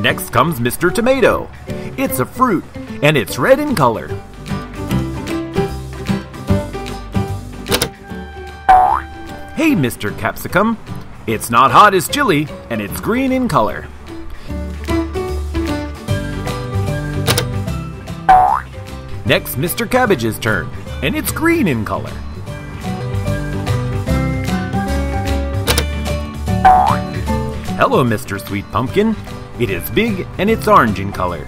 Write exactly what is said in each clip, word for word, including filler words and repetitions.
Next comes Mister Tomato. It's a fruit, and it's red in color. Hey, Mister Capsicum. It's not hot as chili, and it's green in color. Next, Mister Cabbage's turn, and it's green in color. Hello, Mister Sweet Pumpkin. It is big, and it's orange in color.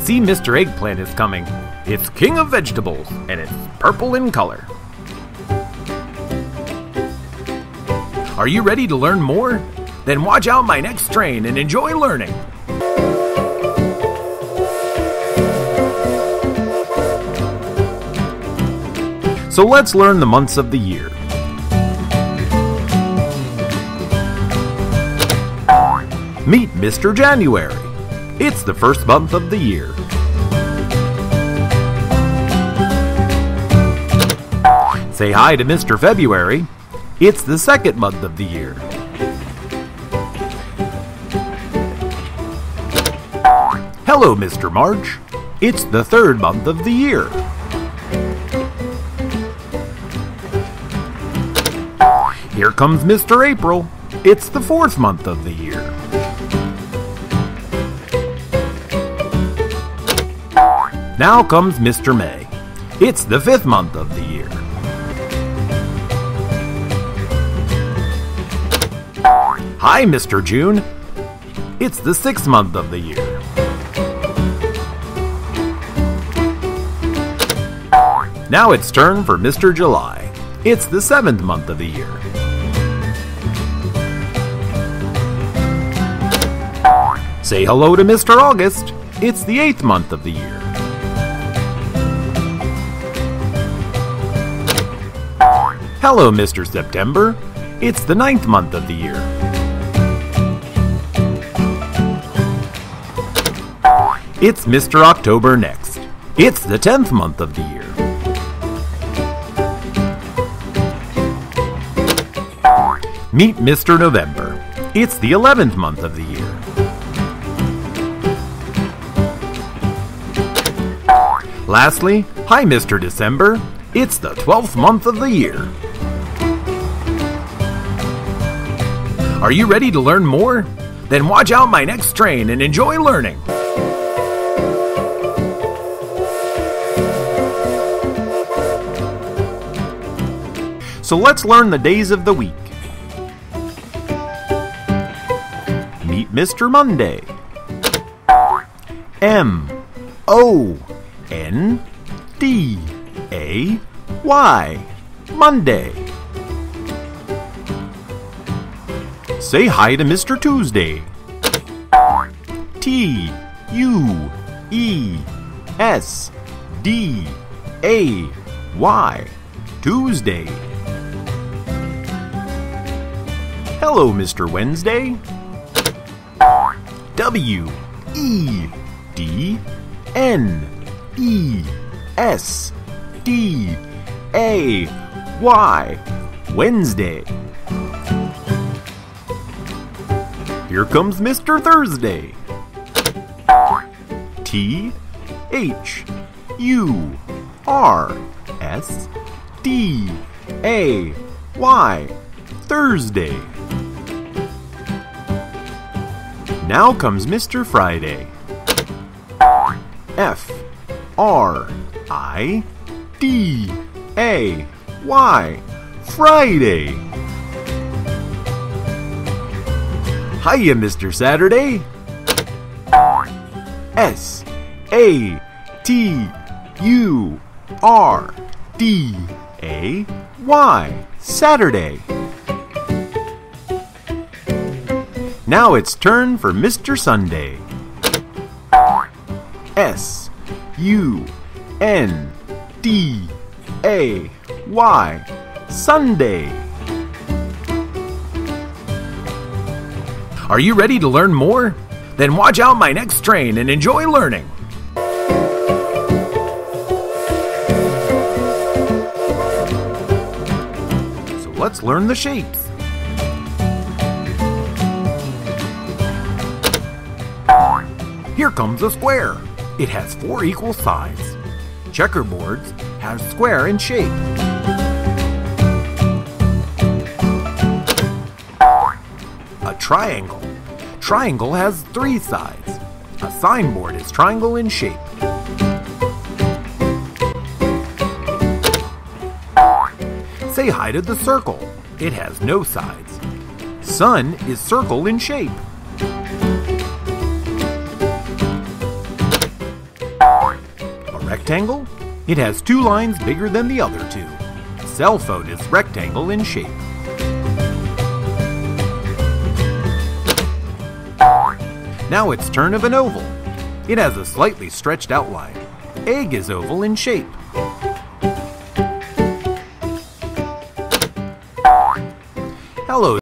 See, Mister Eggplant is coming. It's king of vegetables, and it's purple in color. Are you ready to learn more? Then watch out my next train and enjoy learning. So let's learn the months of the year. Meet Mister January. It's the first month of the year. Say hi to Mister February. It's the second month of the year. Hello, Mister March. It's the third month of the year. Here comes Mister April. It's the fourth month of the year. Now comes Mister May. It's the fifth month of the year. Hi, Mister June. It's the sixth month of the year. Now it's turn for Mister July. It's the seventh month of the year. Say hello to Mister August. It's the eighth month of the year. Hello, Mister September. It's the ninth month of the year. It's Mister October next. It's the tenth month of the year. Meet Mister November. It's the eleventh month of the year. Lastly, hi Mister December. It's the twelfth month of the year. Are you ready to learn more? Then watch out my next train and enjoy learning. So let's learn the days of the week. Mister Monday. M O N D A Y. Monday. Say hi to Mister Tuesday. T U E S D A Y. Tuesday. Hello, Mister Wednesday. W E D N E S D A Y. Wednesday. Here comes Mister Thursday. T H U R S D A Y. Thursday. Now comes Mister Friday. F R I D A Y. Friday. Hiya, Mister Saturday. S A T U R D A Y. Saturday. Now it's turn for Mister Sunday. S U N D A Y. Sunday. Are you ready to learn more? Then watch out my next train and enjoy learning. So let's learn the shapes. Here comes a square. It has four equal sides. Checkerboards have square in shape. A triangle. Triangle has three sides. A signboard is triangle in shape. Say hi to the circle. It has no sides. Sun is circle in shape. A rectangle? It has two lines bigger than the other two. Cell phone is rectangle in shape. Now it's turn of an oval. It has a slightly stretched outline. Egg is oval in shape. Hello.